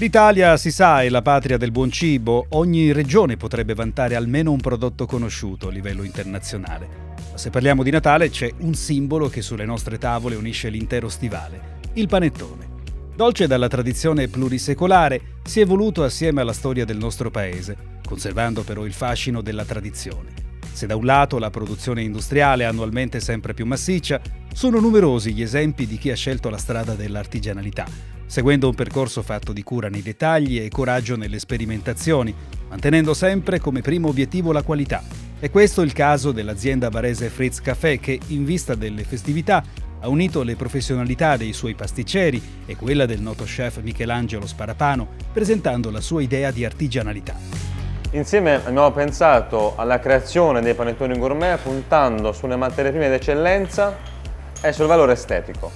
L'Italia, si sa, è la patria del buon cibo. Ogni regione potrebbe vantare almeno un prodotto conosciuto a livello internazionale. Ma se parliamo di Natale c'è un simbolo che sulle nostre tavole unisce l'intero stivale, il panettone. Dolce dalla tradizione plurisecolare, si è evoluto assieme alla storia del nostro paese, conservando però il fascino della tradizione. Se da un lato la produzione industriale annualmente sempre più massiccia, sono numerosi gli esempi di chi ha scelto la strada dell'artigianalità, seguendo un percorso fatto di cura nei dettagli e coraggio nelle sperimentazioni, mantenendo sempre come primo obiettivo la qualità. E questo è il caso dell'azienda barese Frizz Cafè che, in vista delle festività, ha unito le professionalità dei suoi pasticceri e quella del noto chef Michelangelo Sparapano, presentando la sua idea di artigianalità. Insieme abbiamo pensato alla creazione dei panettoni gourmet puntando sulle materie prime d'eccellenza e sul valore estetico.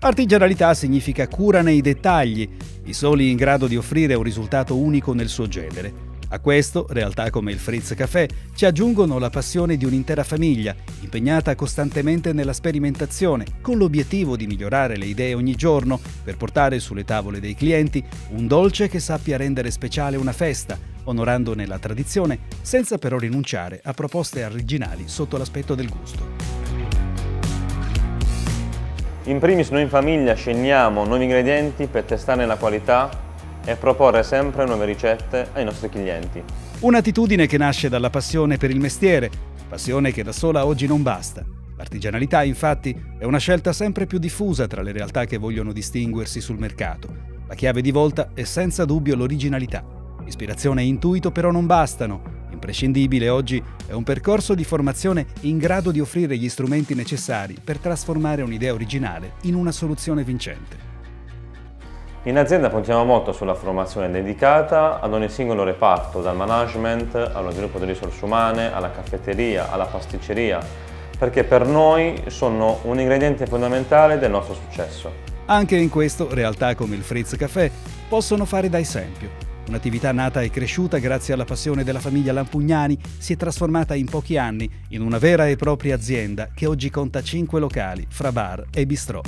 Artigianalità significa cura nei dettagli, i soli in grado di offrire un risultato unico nel suo genere. A questo, realtà come il Frizz Cafè ci aggiungono la passione di un'intera famiglia, impegnata costantemente nella sperimentazione, con l'obiettivo di migliorare le idee ogni giorno per portare sulle tavole dei clienti un dolce che sappia rendere speciale una festa, onorandone la tradizione, senza però rinunciare a proposte originali sotto l'aspetto del gusto. In primis noi in famiglia scegliamo nuovi ingredienti per testarne la qualità e proporre sempre nuove ricette ai nostri clienti. Un'attitudine che nasce dalla passione per il mestiere, passione che da sola oggi non basta. L'artigianalità, infatti, è una scelta sempre più diffusa tra le realtà che vogliono distinguersi sul mercato. La chiave di volta è senza dubbio l'originalità. Ispirazione e intuito però non bastano. Imprescindibile oggi è un percorso di formazione in grado di offrire gli strumenti necessari per trasformare un'idea originale in una soluzione vincente. In azienda puntiamo molto sulla formazione dedicata ad ogni singolo reparto, dal management allo sviluppo delle risorse umane, alla caffetteria, alla pasticceria, perché per noi sono un ingrediente fondamentale del nostro successo. Anche in questo realtà come il Frizz Cafè possono fare da esempio. Un'attività nata e cresciuta grazie alla passione della famiglia Lampugnani si è trasformata in pochi anni in una vera e propria azienda che oggi conta 5 locali fra bar e bistrò.